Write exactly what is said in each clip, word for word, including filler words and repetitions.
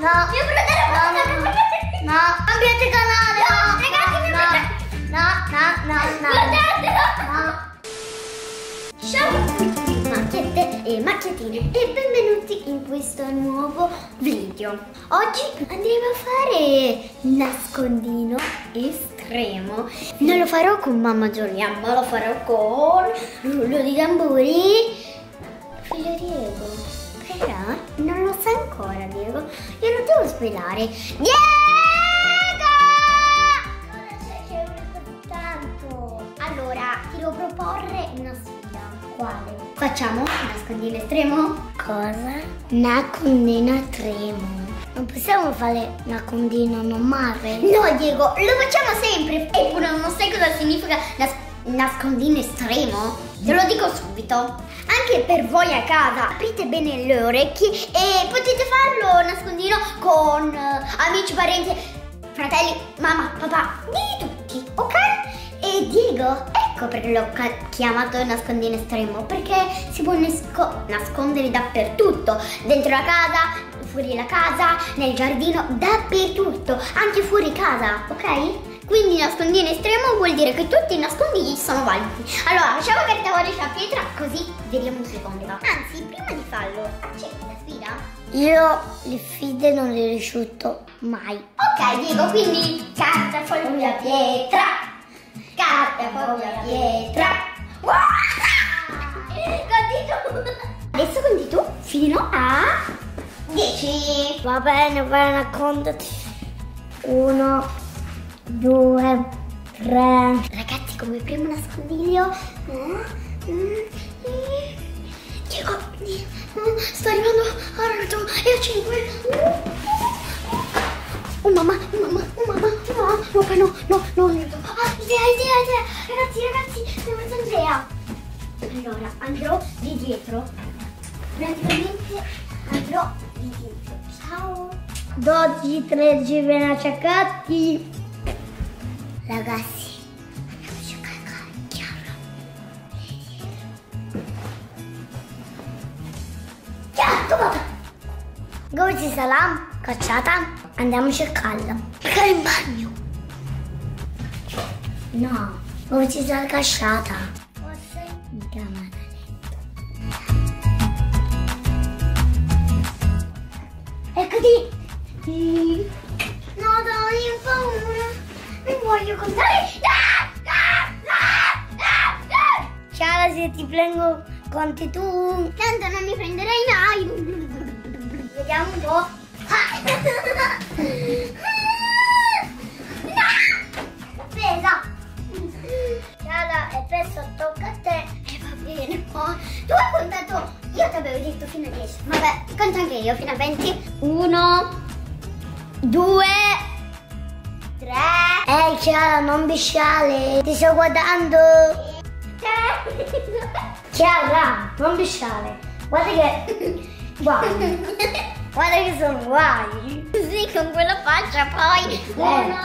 No. Mio fratello no, no, no. Cambiate canale. No, no, ragazzi, no, no, no, no, no. Guardatelo. No. Ciao, macchiette e macchiatine, e benvenuti in questo nuovo video. Oggi andremo a fare nascondino estremo. Non lo farò con mamma Giulia, ma lo farò con rullo di tamburi figliodiego. Però non lo so ancora, Diego. Io lo devo svelare. Diego! Cosa c'è? C'è un tanto. Allora, ti devo proporre una sfida. Quale? Facciamo nascondino estremo? Cosa? Nascondino estremo. Non possiamo fare nascondino normale? No, Diego, lo facciamo sempre. Eppure non sai cosa significa nascondino. Nascondino estremo? Te lo dico subito. Anche per voi a casa, aprite bene le orecchie e potete farlo nascondino con uh, amici, parenti, fratelli, mamma, papà, di tutti, ok? E Diego, ecco perché l'ho chiamato nascondino estremo, perché si può nascondere dappertutto, dentro la casa, fuori la casa, nel giardino, dappertutto, anche fuori casa, ok? Quindi nascondino estremo vuol dire che tutti i nascondigli sono validi. Allora, facciamo carta, forbice, pietra, così vediamo chi conta. Anzi, prima di farlo, accetti la sfida? Io le sfide non le rifiuto mai. Ok, Diego, quindi carta, forbice, pietra. Carta, forbice, pietra. Wow! Conti tu. Adesso conti tu fino a dieci. Va bene, vai, raccontati. Uno. Due, tre. Ragazzi, come primo nascondiglio. Diego, sto arrivando a otto e a cinque. Oh mamma, oh mamma, oh mamma, no, no, no, no, no. Ah, idea, idea, idea. Ragazzi, ragazzi, mi è venuta un'idea. Allora, andrò di dietro. Praticamente andrò di dietro. Ciao. dodici, tredici, ben acciaccati. Ragazzi, andiamo a giocare con Chiara. Chiara, dove ci sarà? Cacciata? Andiamo a cercarla. Perché è in bagno? No, dove ci sarà cacciata? Forse in camera letto. Eccoti! Mm. No, dai, ho paura. Non voglio contare. Chiara, se ti prendo conti tu. Tanto non mi prenderai mai. Vediamo un po'. Pesa. Chiara, adesso tocca a te. E va bene. Tu hai contato. Io ti avevo detto fino a dieci. Vabbè, conto anche io fino a venti. Uno, due, tre. Ehi Chiara, non bisciare, ti sto guardando. Tre. Chiara, non bisciare. Guarda che guai. Guarda che sono guai. Sì, con quella faccia poi. Uno,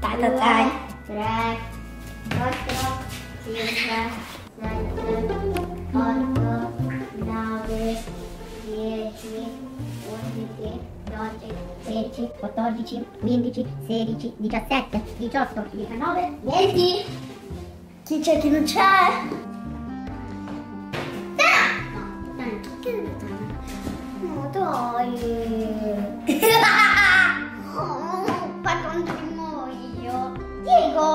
dai, dai. Tre, quattro, cinque, sette, otto, nove, dieci, dodici, tredici, quattordici, quindici, sedici, diciassette, diciotto, diciannove, venti. Chi c'è, chi non c'è? No, dai, che no, dai. Oh, parlando di muoio. Diego,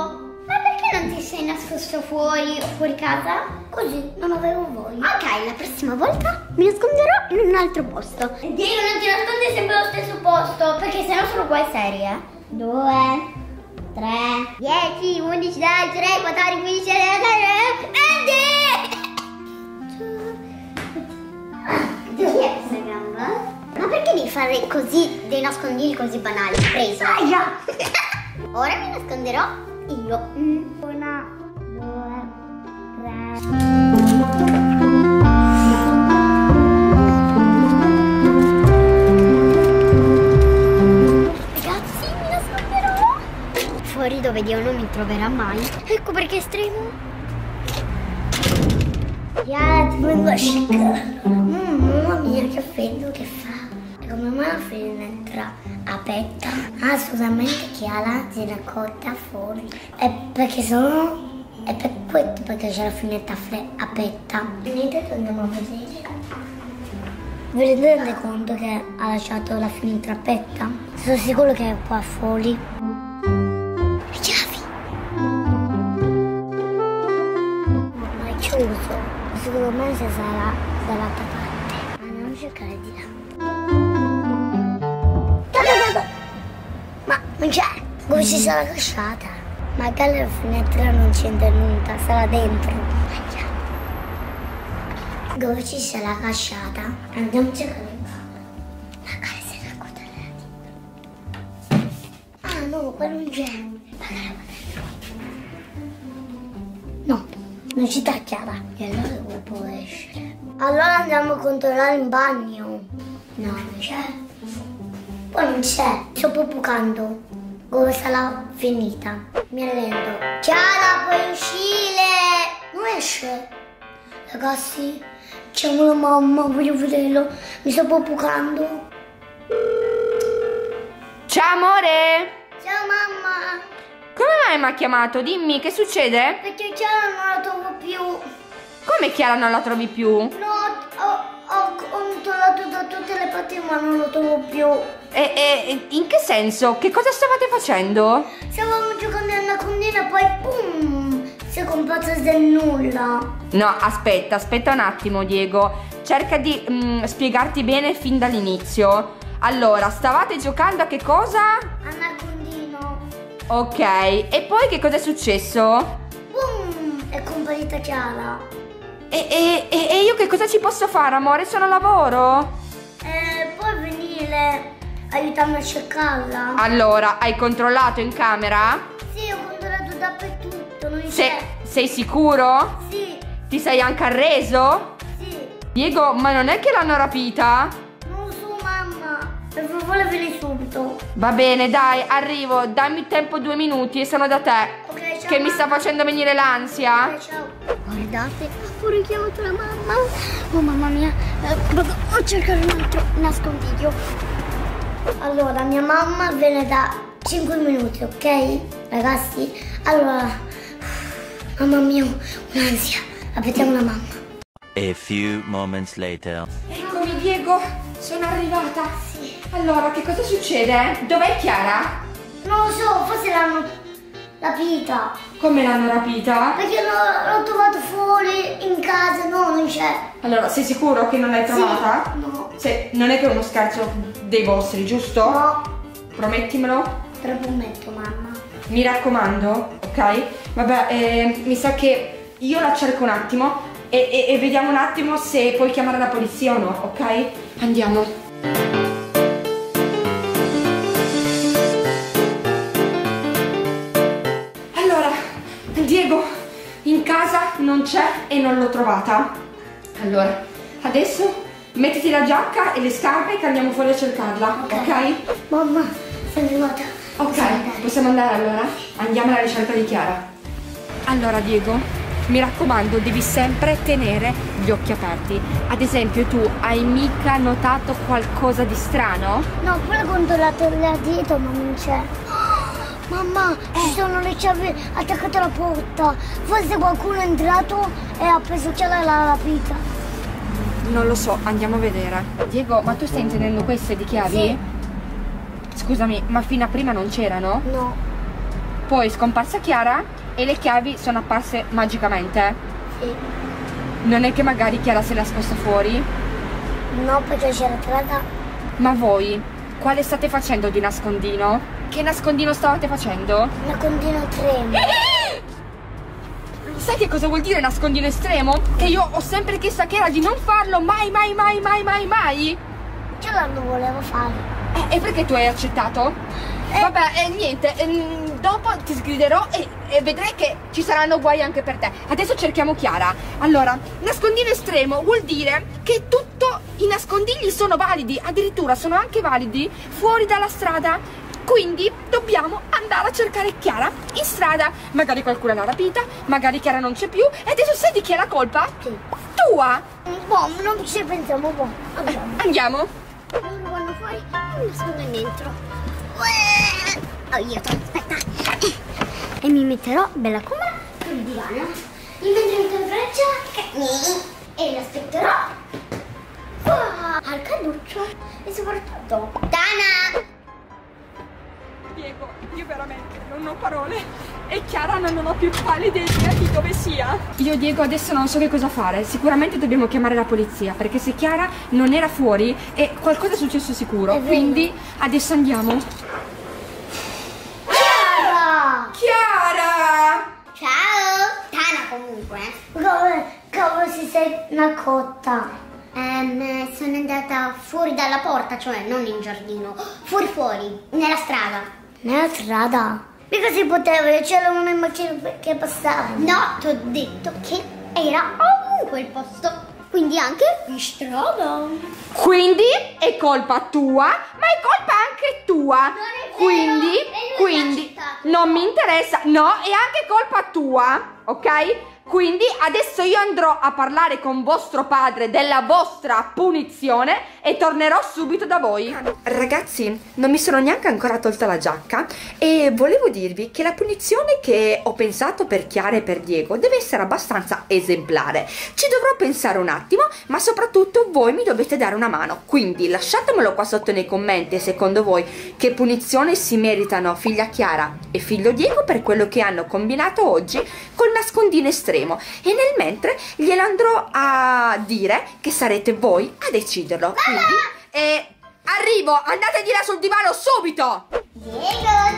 ma perché non ti sei nascosto fuori o fuori casa? Così, non avevo voglia. Ok, la prossima volta mi nasconderò in un altro posto. Diego, non ti nascondi sempre allo stesso posto, perché sennò sono qua in serie. due, tre, dieci, undici, dodici, tredici, quattordici, quindici, sedici, diciassette. Chi è questa gamba? Ma perché devi fare così dei nascondigli così banali? Preso. Aia. Ora mi nasconderò io. Una, due, tre. Dove Dio non mi troverà mai. Ecco perché è estremo. Chiara, ti prendo a sciacquare. Mamma mia, che freddo che fa. come una finestra aperta, assolutamente chiara, si raccolta fuori. E perché sono... è per questo perché c'è la finestra aperta. Venite, torniamo a vedere. Vi rendete conto che ha lasciato la finestra aperta? Sono sicuro che è qua fuori. Chiavi! Ma è chiuso. Secondo me si sarà dall'altra parte. Andiamo a cercare di là. Ma non c'è! Come si sarà lasciata? Magari la finestra non c'entra nulla, sarà dentro. Dove ci sarà lasciata? Andiamo a cercare un po'. Magari si è raccontata. Ah no, qua non c'è. No, non ci sta chiara. E allora come può escere? Allora andiamo a controllare in bagno. No, non c'è. Poi non c'è. Sto bucando. Come sarà finita? Mi arrendo. Chiara, puoi uscire! Non esce. Ragazzi, c'è una mamma, voglio vederlo. Mi sto bucando. Ciao amore! Ciao mamma! Come mai mi ha chiamato? Dimmi, che succede? Perché Chiara non la trovo più. Come Chiara non la trovi più? No, ho, ho controllato da tutte le parti ma non la trovo più. E, e in che senso? Che cosa stavate facendo? Stavamo giocando a una condina e poi boom! Si è comparsa del nulla. No, aspetta, aspetta un attimo Diego. Cerca di mm, spiegarti bene fin dall'inizio. Allora, stavate giocando a che cosa? Alla condina. Ok, e poi che cosa è successo? Boom! È comparita Chiara. E, e, e, e io che cosa ci posso fare amore? Sono a lavoro? Eh, puoi venire... aiutami a cercarla. Allora, hai controllato in camera? Sì, ho controllato dappertutto, non c'è. Sei sicuro? Sì. Ti sei anche arreso? Sì. Diego, ma non è che l'hanno rapita? Non lo so, mamma. Per favore vieni subito. Va bene, dai, arrivo. Dammi tempo due minuti e sono da te. Ok, ciao. Che mamma mi sta facendo venire l'ansia. Ok, ciao. Guardate, ho pure chiamato la mamma. Oh, mamma mia. Vado a cercare un altro nascondiglio. Allora, mia mamma viene da cinque minuti, ok? Ragazzi, allora, mamma mia, un'ansia. Aspettiamo la mamma. A few moments later. Eccomi Diego, sono arrivata. Sì. Allora, che cosa succede? Dov'è Chiara? Non lo so, forse l'hanno rapita. Come l'hanno rapita? Perché l'ho trovata fuori, in casa, no, non c'è. Allora, sei sicuro che non l'hai trovata? Sì, no. Se, non è che è uno scherzo dei vostri, giusto? No. Promettimelo? Te lo prometto, mamma. Mi raccomando, ok? Vabbè, eh, mi sa che io la cerco un attimo e, e, e vediamo un attimo se puoi chiamare la polizia o no, ok? Andiamo. Allora, Diego, in casa non c'è e non l'ho trovata. Allora, adesso... mettiti la giacca e le scarpe che andiamo fuori a cercarla, ok? okay? Mamma, sei arrivata. Ok, possiamo andare allora? Andiamo alla ricerca di Chiara. Allora Diego, mi raccomando, devi sempre tenere gli occhi aperti. Ad esempio tu hai mica notato qualcosa di strano? No, poi ho controllato là dietro ma non c'è. Oh, mamma, eh. ci sono le chiavi attaccate alla porta. Forse qualcuno è entrato e ha preso Chiara e l'ha rapita. Non lo so, andiamo a vedere. Diego, ma tu stai intendendo queste di chiavi? Sì. Scusami, ma fino a prima non c'erano? No. Poi è scomparsa Chiara e le chiavi sono apparse magicamente? Sì. Non è che magari Chiara se l'ha sposta fuori? No, perché c'era trovata. Ma voi, quale state facendo di nascondino? Che nascondino stavate facendo? Nascondino estremo. Sai che cosa vuol dire nascondino estremo? Che io ho sempre chiesto a Chiara di non farlo mai, mai, mai, mai, mai, mai. Che non volevo fare. Eh, e perché tu hai accettato? Eh. Vabbè, eh, niente, eh, dopo ti sgriderò e, e vedrai che ci saranno guai anche per te. Adesso cerchiamo Chiara. Allora, nascondino estremo vuol dire che tutto i nascondigli sono validi, addirittura sono anche validi fuori dalla strada. Quindi dobbiamo andare a cercare Chiara in strada. Magari qualcuno l'ha rapita, magari Chiara non c'è più. E adesso sai di chi è la colpa? Sì. Tua! Boh, non ci pensiamo un po'. Andiamo. Eh, andiamo. Loro vanno fuori fuori, nascondo dentro. Oh, io, aspetta. E mi metterò bella come sul divano. Mi metterò in braccia e lo aspetterò al caduccio e soprattutto Tana! Diego, io veramente non ho parole. E Chiara non ho più pallida idea di dove sia. Io Diego adesso non so che cosa fare. Sicuramente dobbiamo chiamare la polizia, perché se Chiara non era fuori e qualcosa è successo sicuro. Quindi adesso andiamo. Chiara! Chiara! Ciao! Tana comunque. Come, come si sei una cotta? Um, sono andata fuori dalla porta, cioè non in giardino. Fuori fuori, nella strada. Nella strada? Mica si poteva, c'era una macchina che passava. No, ti ho detto che era ovunque il posto. Quindi anche in strada. Quindi è colpa tua, ma è colpa anche tua. Non è quindi, vero, quindi non mi interessa. No, è anche colpa tua, ok? Quindi adesso io andrò a parlare con vostro padre della vostra punizione e tornerò subito da voi. Ragazzi, non mi sono neanche ancora tolta la giacca e volevo dirvi che la punizione che ho pensato per Chiara e per Diego deve essere abbastanza esemplare. Ci dovrò pensare un attimo, ma soprattutto voi mi dovete dare una mano. Quindi lasciatemelo qua sotto nei commenti, secondo voi che punizione si meritano figlia Chiara e figlio Diego per quello che hanno combinato oggi col nascondino estremo. E nel mentre glielo andrò a dire che sarete voi a deciderlo. Quindi eh, arrivo, andate di là sul divano subito. Diego,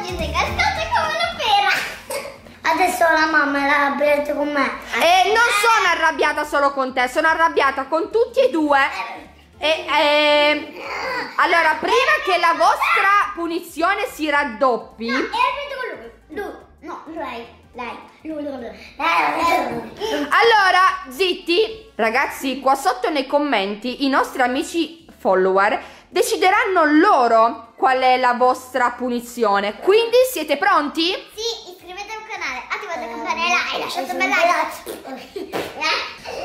ti sei cascata come una pera. Adesso la mamma è arrabbiata con me. E eh, non sono arrabbiata solo con te, sono arrabbiata con tutti e due. E, eh, allora, prima che la vostra punizione si raddoppi... No, è arrabbiata con lui. Lui, no, lei. Allora, zitti. Ragazzi, qua sotto nei commenti i nostri amici follower decideranno loro qual è la vostra punizione. Quindi siete pronti? Sì, iscrivetevi al canale, attivate la campanella e lasciate un bel like.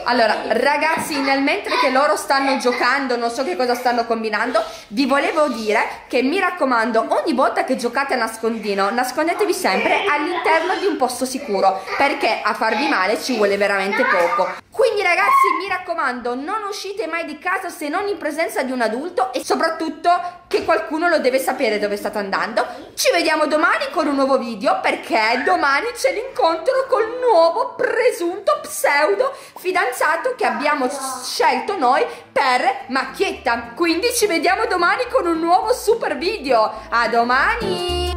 Allora, ragazzi, nel mentre che loro stanno giocando, non so che cosa stanno combinando, vi volevo dire che mi raccomando, ogni volta che giocate a nascondino, nascondetevi sempre all'interno di un posto sicuro, perché a farvi male ci vuole veramente poco. Quindi ragazzi, mi raccomando, non uscite mai di casa se non in presenza di un adulto e soprattutto che qualcuno lo deve sapere dove state andando. Ci vediamo domani con un nuovo video, perché domani c'è l'incontro col nuovo presunto pseudo fidanzato che abbiamo scelto noi per Macchietta. Quindi ci vediamo domani con un nuovo super video. A domani!